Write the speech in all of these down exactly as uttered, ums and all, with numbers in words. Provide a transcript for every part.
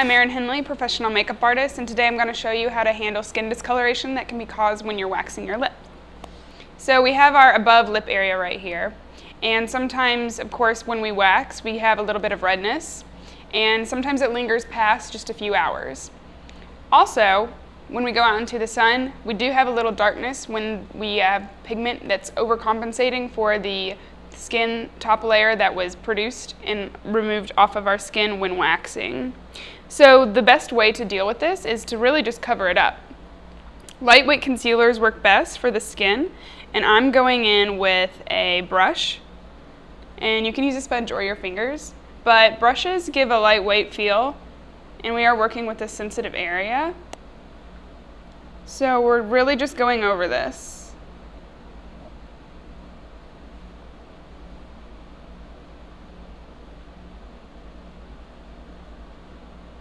I'm Erin Hendley, professional makeup artist, and today I'm going to show you how to handle skin discoloration that can be caused when you're waxing your lip. So we have our above lip area right here, and sometimes, of course, when we wax, we have a little bit of redness, and sometimes it lingers past just a few hours. Also, when we go out into the sun, we do have a little darkness when we have pigment that's overcompensating for the skin top layer that was produced and removed off of our skin when waxing. So the best way to deal with this is to really just cover it up. Lightweight concealers work best for the skin, and I'm going in with a brush, and you can use a sponge or your fingers, but brushes give a lightweight feel, and we are working with a sensitive area. So we're really just going over this.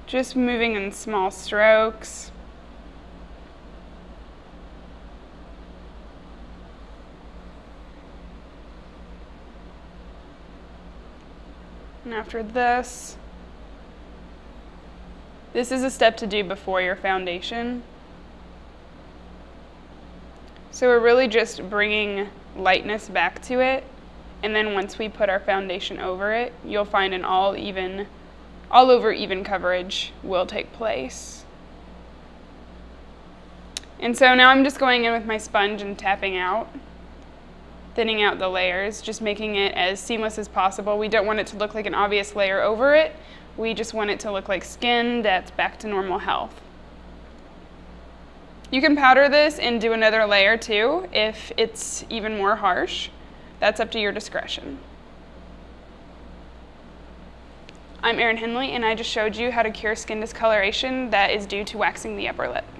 Just moving in small strokes. And after this, this is a step to do before your foundation. So we're really just bringing lightness back to it, and then once we put our foundation over it, you'll find an all even, all over even coverage will take place. And so now I'm just going in with my sponge and tapping out, thinning out the layers, just making it as seamless as possible. We don't want it to look like an obvious layer over it. We just want it to look like skin that's back to normal health. You can powder this and do another layer too if it's even more harsh. That's up to your discretion. I'm Erin Hendley, and I just showed you how to cure skin discoloration that is due to waxing the upper lip.